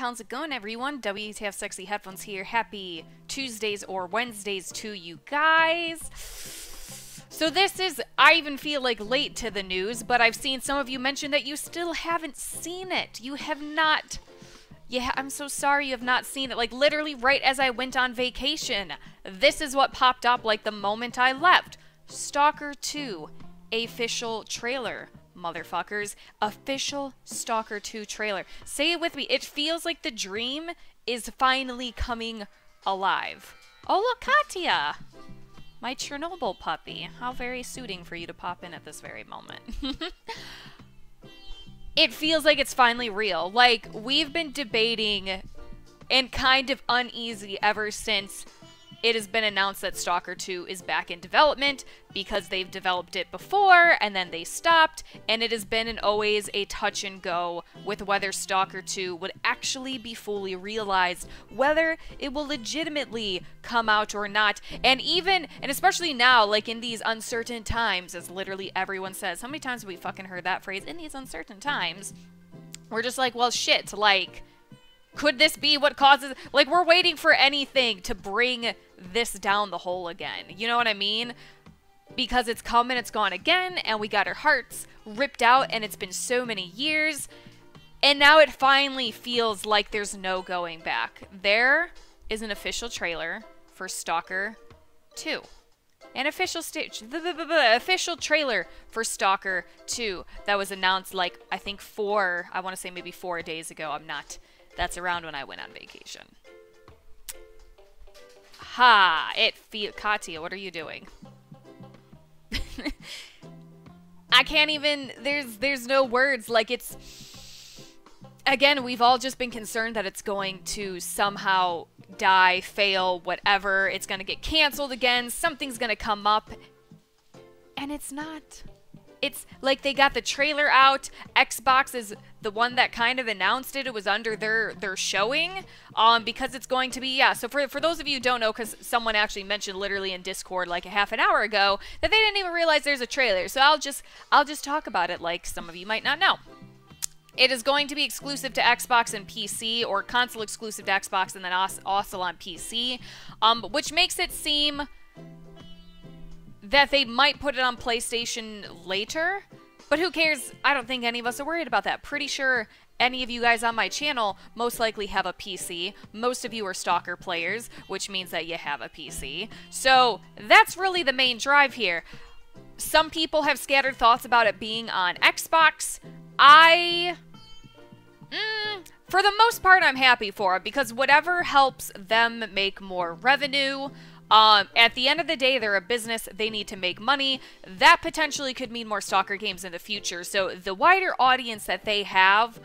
how's it going, everyone? WTF Sexy Headphones here. Happy Tuesdays or Wednesdays to you guys. So this is, I even feel like late to the news, but I've seen some of you mention that you still haven't seen it. You have not. Yeah, I'm so sorry you have not seen it. Like literally right as I went on vacation, this is what popped up like the moment I left. Stalker 2 official trailer. Motherfuckers, official Stalker 2 trailer. Say it with me. It feels like the dream is finally coming alive. Oh, look, Katya, my Chernobyl puppy. How very suiting for you to pop in at this very moment. It feels like it's finally real. Like, we've been debating and kind of uneasy ever since it has been announced that Stalker 2 is back in development, because they've developed it before and then they stopped, and it has been and always a touch and go with whether Stalker 2 would actually be fully realized, whether it will legitimately come out or not. And even, and especially now, like in these uncertain times, as literally everyone says, how many times have we fucking heard that phrase? In these uncertain times, we're just like, well, shit, like, could this be what causes, like, we're waiting for anything to bring this down the hole again. You know what I mean? Because it's come and it's gone again, and we got our hearts ripped out, and it's been so many years, and now it finally feels like there's no going back. There is an official trailer for Stalker 2. An official official trailer for Stalker 2 that was announced, like, I think I want to say maybe 4 days ago. I'm not. That's around when I went on vacation. Ha! It feels... Katya, what are you doing? I can't even... There's no words. Like, it's... Again, we've all just been concerned that it's going to somehow die, fail, whatever. It's going to get canceled again. Something's going to come up. And it's not... It's like they got the trailer out. Xbox is the one that kind of announced it. It was under their showing because it's going to be, yeah. So for those of you who don't know, because someone actually mentioned literally in Discord like a half an hour ago that they didn't even realize there's a trailer. So I'll just talk about it like some of you might not know. It is going to be exclusive to Xbox and PC, or console exclusive to Xbox and then also on PC, which makes it seem that they might put it on PlayStation later, but who cares? I don't think any of us are worried about that. Pretty sure any of you guys on my channel most likely have a PC. Most of you are Stalker players, which means that you have a PC. So that's really the main drive here. Some people have scattered thoughts about it being on Xbox. For the most part, I'm happy for it, because whatever helps them make more revenue. At the end of the day, they're a business. They need to make money. That potentially could mean more Stalker games in the future. So the wider audience that they have,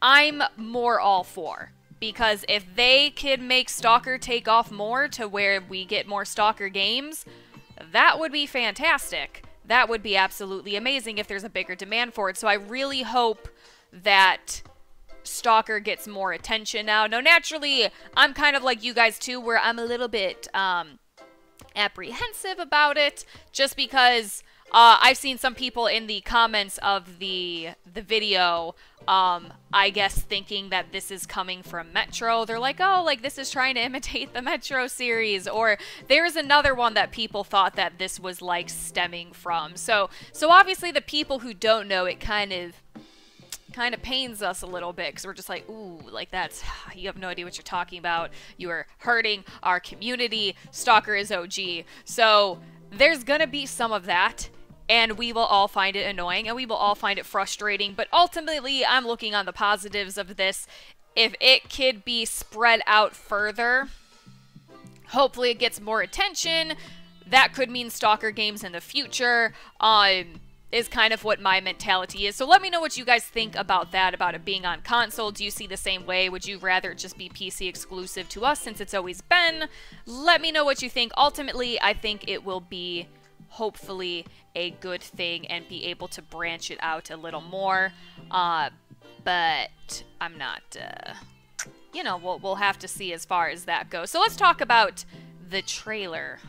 I'm more all for. Because if they can make Stalker take off more to where we get more Stalker games, that would be fantastic. That would be absolutely amazing if there's a bigger demand for it. So I really hope that Stalker gets more attention now. Now, naturally, I'm kind of like you guys too, where I'm a little bit, apprehensive about it, just because I've seen some people in the comments of the video I guess thinking that this is coming from Metro. They're like, oh, like this is trying to imitate the Metro series, or there's another one that people thought that this was like stemming from. So obviously the people who don't know, it kind of pains us a little bit, because we're just like, ooh, like that's, you have no idea what you're talking about. You are hurting our community. Stalker is OG. So there's going to be some of that, and we will all find it annoying, and we will all find it frustrating. But ultimately, I'm looking on the positives of this. If it could be spread out further, hopefully it gets more attention. That could mean Stalker games in the future. Is kind of what my mentality is. So let me know what you guys think about that, about it being on console. Do you see the same way? Would you rather it just be PC exclusive to us since it's always been? Let me know what you think. Ultimately, I think it will be hopefully a good thing and be able to branch it out a little more. But I'm not, you know, we'll have to see as far as that goes. So let's talk about the trailer.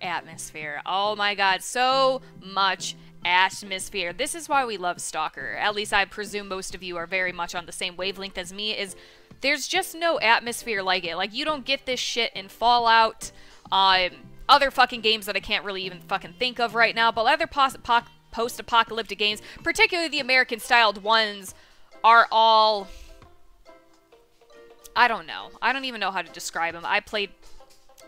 Atmosphere. Oh my god, so much Atmosphere. This is why we love Stalker. At least I presume most of you are very much on the same wavelength as me, is there's just no atmosphere like it. Like, you don't get this shit in Fallout, other fucking games that I can't really even fucking think of right now, but other post-apocalyptic games, particularly the American-styled ones, are all... I don't know. I don't even know how to describe them. I played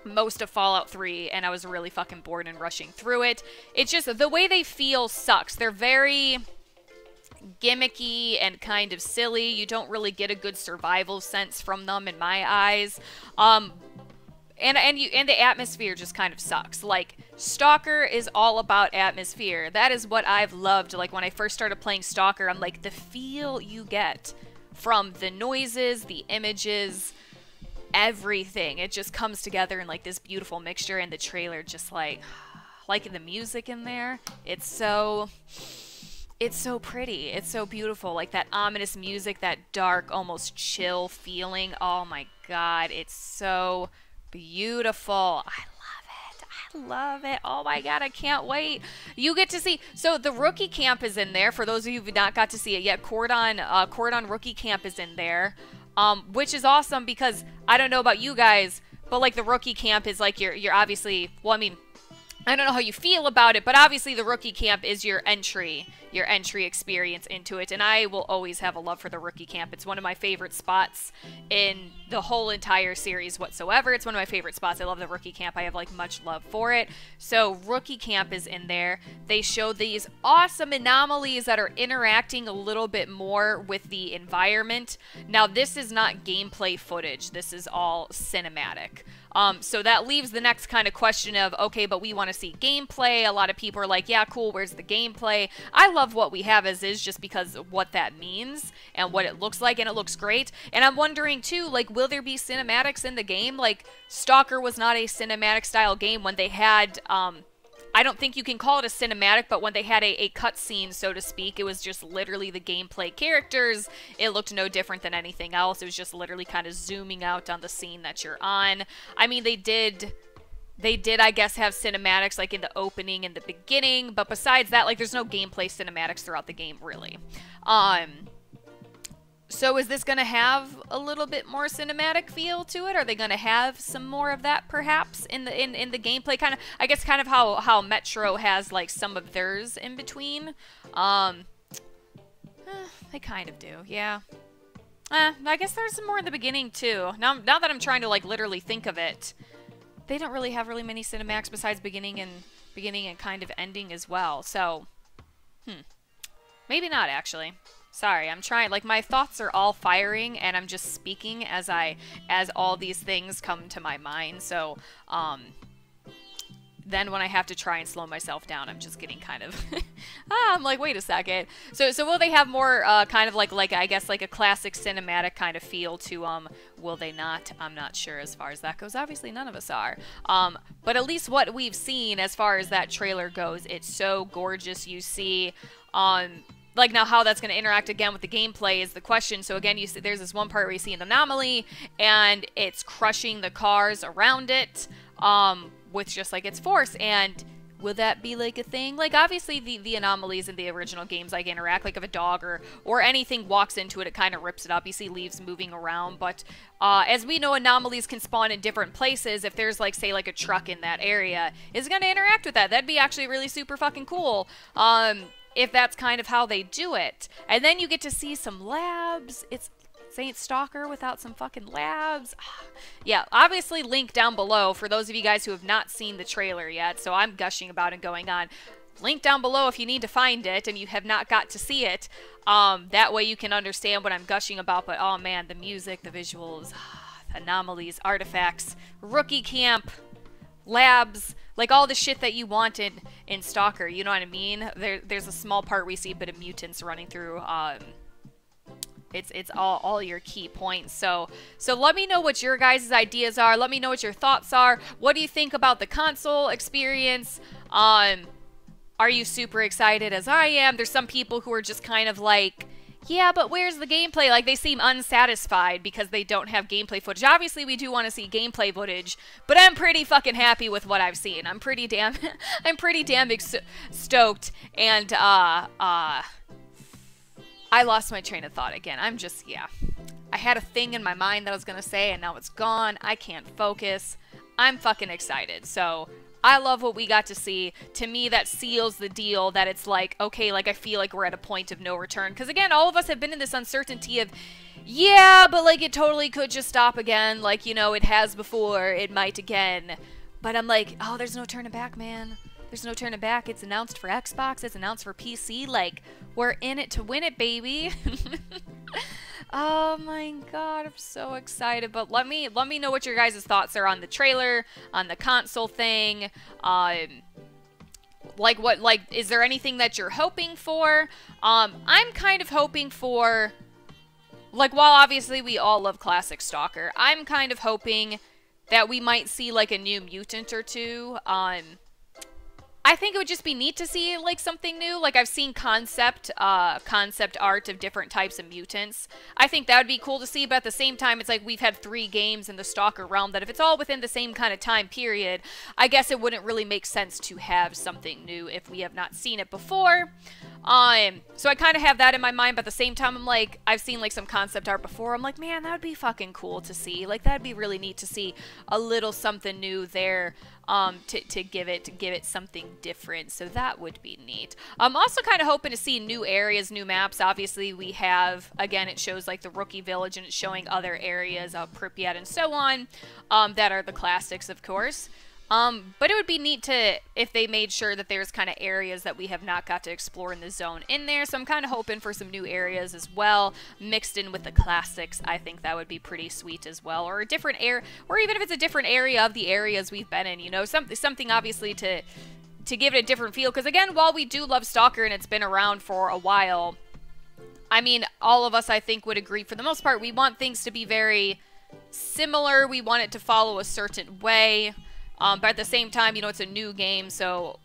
most of Fallout 3, and I was really fucking bored and rushing through it. It's just, the way they feel sucks. They're very gimmicky and kind of silly. You don't really get a good survival sense from them, in my eyes. And the atmosphere just kind of sucks. Like, Stalker is all about atmosphere. That is what I've loved. Like, when I first started playing Stalker, I'm like, the feel you get from the noises, the images, everything. It just comes together in, like, this beautiful mixture, and the trailer just, like the music in there. It's so pretty. It's so beautiful. Like, that ominous music, that dark, almost chill feeling. Oh my god, it's so beautiful. I love it. I love it. Oh my god, I can't wait. You get to see... So, the Rookie Camp is in there. For those of you who've not got to see it yet, Cordon Rookie Camp is in there, which is awesome because, I don't know about you guys, but, like, the Rookie Camp is, like, you're obviously... Well, I mean... I don't know how you feel about it, but obviously the Rookie Camp is your entry experience into it, and I will always have a love for the Rookie Camp. It's one of my favorite spots in the whole entire series whatsoever. It's one of my favorite spots. I love the Rookie Camp. I have, like, much love for it. So Rookie Camp is in there. They show these awesome anomalies that are interacting a little bit more with the environment. Now, this is not gameplay footage. This is all cinematic. So that leaves the next kind of question of, okay, but we want to see gameplay. A lot of people are like, yeah, cool, where's the gameplay? I love what we have as is just because of what that means and what it looks like, and it looks great. And I'm wondering too, like, will there be cinematics in the game? Like, Stalker was not a cinematic style game when they had, I don't think you can call it a cinematic, but when they had a cutscene, so to speak, it was just literally the gameplay characters. It looked no different than anything else. It was just literally kind of zooming out on the scene that you're on. I mean, they did, I guess, have cinematics, like, in the opening and the beginning, but besides that, like, there's no gameplay cinematics throughout the game, really. So is this going to have a little bit more cinematic feel to it? Are they going to have some more of that, perhaps, in the gameplay? Kind of, I guess, kind of how Metro has, like, some of theirs in between. They kind of do, yeah. I guess there's some more in the beginning too. Now that I'm trying to, like, literally think of it, they don't really have really many cinematics besides beginning and kind of ending as well. So, maybe not, actually. Sorry, I'm trying, like, my thoughts are all firing and I'm just speaking as all these things come to my mind. So, then when I have to try and slow myself down, I'm just getting kind of, I'm like, wait a second. So will they have more, kind of like, I guess, like a classic cinematic kind of feel to, will they not? I'm not sure as far as that goes. Obviously none of us are. But at least what we've seen as far as that trailer goes, it's so gorgeous. You see, like, now how that's going to interact again with the gameplay is the question. So again, you see, there's this one part where you see an anomaly and it's crushing the cars around it with just, like, its force. And will that be, like, a thing? Like, obviously the anomalies in the original games, like, interact, like, if a dog or anything walks into it, it kind of rips it up. You see leaves moving around, but as we know, anomalies can spawn in different places. If there's, like, say, like, a truck in that area, is it going to interact with that? That'd be actually really super fucking cool. If that's kind of how they do it. And then you get to see some labs. It ain't Stalker without some fucking labs. Yeah, obviously link down below for those of you guys who have not seen the trailer yet. So I'm gushing about and going on. Link down below if you need to find it and you have not got to see it. That way you can understand what I'm gushing about. But oh man, the music, the visuals, anomalies, artifacts, Rookie Camp, labs, like all the shit that you wanted in Stalker, you know what I mean? There's a small part we see a bit of mutants running through. It's all your key points. So let me know what your guys' ideas are. Let me know what your thoughts are. What do you think about the console experience? Are you super excited as I am? There's some people who are just kind of like, yeah, but where's the gameplay? Like, they seem unsatisfied because they don't have gameplay footage. Obviously, we do want to see gameplay footage, but I'm pretty fucking happy with what I've seen. I'm pretty damn, I'm pretty damn stoked, and, I lost my train of thought again. I'm just, yeah. I had a thing in my mind that I was going to say, and now it's gone. I can't focus. I'm fucking excited, so... I love what we got to see. To me, that seals the deal that it's like, okay, like I feel like we're at a point of no return. Because again, all of us have been in this uncertainty of, yeah, but like it totally could just stop again. Like, you know, it has before, it might again. But I'm like, oh, there's no turning back, man. There's no turning back. It's announced for Xbox. It's announced for PC. Like, we're in it to win it, baby. Oh my god, I'm so excited. But let me know what your guys' thoughts are on the trailer, on the console thing. Like is there anything that you're hoping for? I'm kind of hoping for, like, while obviously we all love classic Stalker, I'm kind of hoping that we might see like a new mutant or two. I think it would just be neat to see like something new. Like I've seen concept art of different types of mutants. I think that would be cool to see, but at the same time, it's like we've had 3 games in the Stalker realm that if it's all within the same kind of time period, I guess it wouldn't really make sense to have something new if we have not seen it before. So I kind of have that in my mind, but at the same time, I'm like, I've seen like some concept art before. I'm like, man, that would be fucking cool to see. Like that'd be really neat to see a little something new there, to give it something different. So that would be neat. I'm also kind of hoping to see new areas, new maps. Obviously we have, again, it shows like the Rookie Village and it's showing other areas of Pripyat and so on, that are the classics, of course. But it would be neat to, if they made sure that there's kind of areas that we have not got to explore in the zone in there. So I'm kind of hoping for some new areas as well, mixed in with the classics. I think that would be pretty sweet as well, or a different area, or even if it's a different area of the areas we've been in, you know, something obviously to give it a different feel. Because again, while we do love Stalker and it's been around for a while, I mean, all of us, I think, would agree for the most part, we want things to be very similar. We want it to follow a certain way. But at the same time, you know, it's a new game, so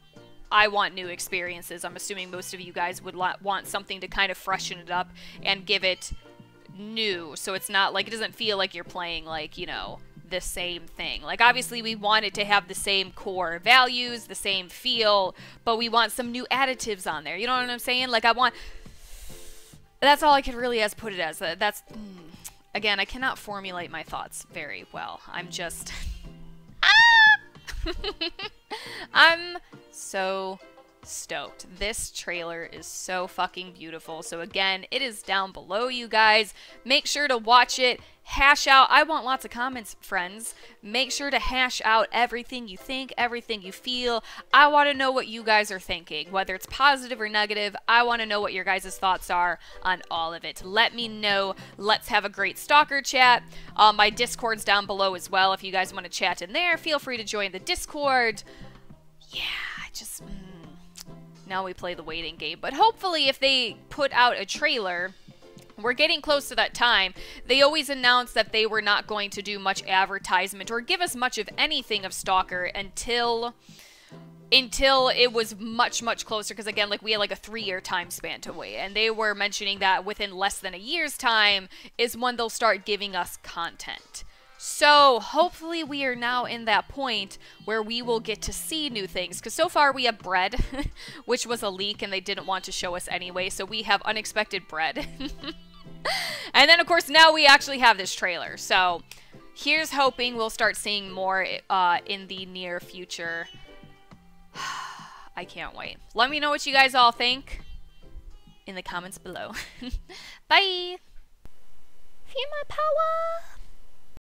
I want new experiences. I'm assuming most of you guys would want something to kind of freshen it up and give it new. So it's not like, it doesn't feel like you're playing like, you know, the same thing. Like obviously we want it to have the same core values, the same feel, but we want some new additives on there. You know what I'm saying? Like I want, that's all I could really as put it as. That's, again, I cannot formulate my thoughts very well. I'm just... I'm so stoked. This trailer is so fucking beautiful. So again, it is down below, you guys. Make sure to watch it. Hash out. I want lots of comments, friends. Make sure to hash out everything you think, everything you feel. I want to know what you guys are thinking, whether it's positive or negative. I want to know what your guys' thoughts are on all of it. Let me know. Let's have a great Stalker chat. My Discord's down below as well. If you guys want to chat in there, feel free to join the Discord. Yeah, I just... now we play the waiting game. But hopefully if they put out a trailer... we're getting close to that time. They always announced that they were not going to do much advertisement or give us much of anything of Stalker until it was much closer, because again, like, we had like a 3-year time span to wait, and they were mentioning that within less than a year's time is when they'll start giving us content. So hopefully we are now in that point where we will get to see new things, because so far we have bread, which was a leak and they didn't want to show us anyway, so we have unexpected bread. And then of course now we actually have this trailer, so here's hoping we'll start seeing more in the near future. I can't wait. Let me know what you guys all think in the comments below. Bye. Female power.